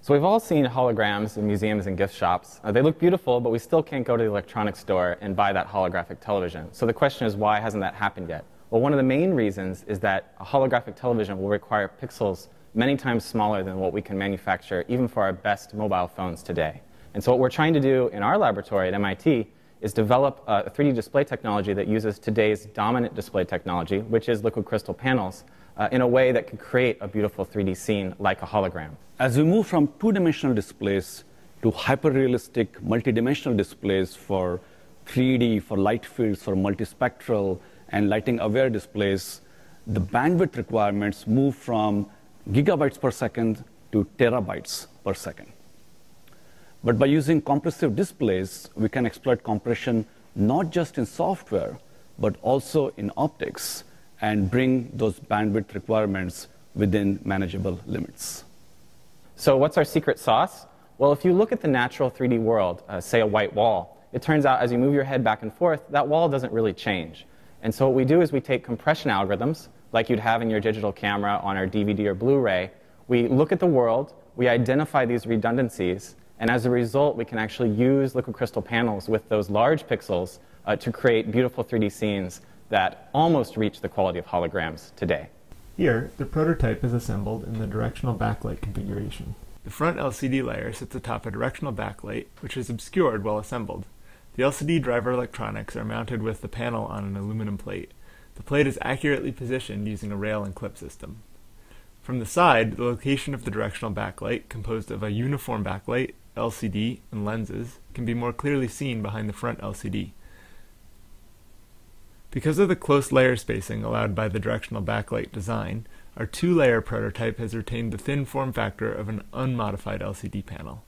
So we've all seen holograms in museums and gift shops. They look beautiful, but we still can't go to the electronics store and buy that holographic television. So the question is, why hasn't that happened yet? Well, one of the main reasons is that a holographic television will require pixels many times smaller than what we can manufacture, even for our best mobile phones today. And so what we're trying to do in our laboratory at MIT is develop a 3D display technology that uses today's dominant display technology, which is liquid crystal panels, in a way that could create a beautiful 3D scene like a hologram. As we move from two-dimensional displays to hyper-realistic multi-dimensional displays for 3D, for light fields, for multispectral and lighting-aware displays, the bandwidth requirements move from gigabytes per second to terabytes per second. But by using compressive displays, we can exploit compression not just in software, but also in optics, and bring those bandwidth requirements within manageable limits. So what's our secret sauce? Well, if you look at the natural 3D world, say a white wall, it turns out as you move your head back and forth, that wall doesn't really change. And so what we do is we take compression algorithms, like you'd have in your digital camera on our DVD or Blu-ray. We look at the world, we identify these redundancies, and as a result, we can actually use liquid crystal panels with those large pixels to create beautiful 3D scenes that almost reach the quality of holograms today. Here, the prototype is assembled in the directional backlight configuration. The front LCD layer sits atop a directional backlight, which is obscured while assembled. The LCD driver electronics are mounted with the panel on an aluminum plate. The plate is accurately positioned using a rail and clip system. From the side, the location of the directional backlight, composed of a uniform backlight, LCD, and lenses, can be more clearly seen behind the front LCD. Because of the close layer spacing allowed by the directional backlight design, our two-layer prototype has retained the thin form factor of an unmodified LCD panel.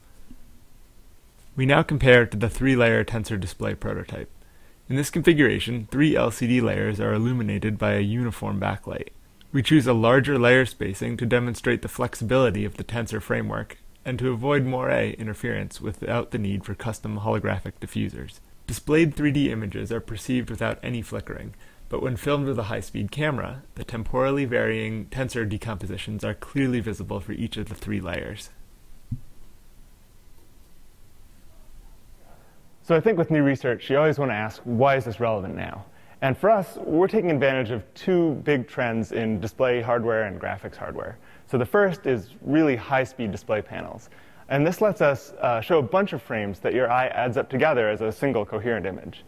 We now compare to the three-layer tensor display prototype. In this configuration, three LCD layers are illuminated by a uniform backlight. We choose a larger layer spacing to demonstrate the flexibility of the tensor framework and to avoid moiré interference without the need for custom holographic diffusers. Displayed 3D images are perceived without any flickering, but when filmed with a high-speed camera, the temporally varying tensor decompositions are clearly visible for each of the three layers. So I think with new research, you always want to ask, why is this relevant now? And for us, we're taking advantage of two big trends in display hardware and graphics hardware. So the first is really high-speed display panels. And this lets us show a bunch of frames that your eye adds up together as a single coherent image.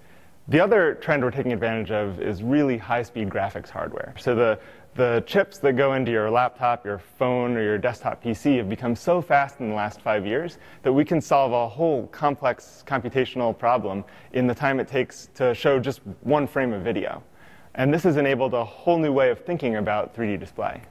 The other trend we're taking advantage of is really high-speed graphics hardware. So the chips that go into your laptop, your phone, or your desktop PC have become so fast in the last 5 years that we can solve a whole complex computational problem in the time it takes to show just one frame of video. And this has enabled a whole new way of thinking about 3D display.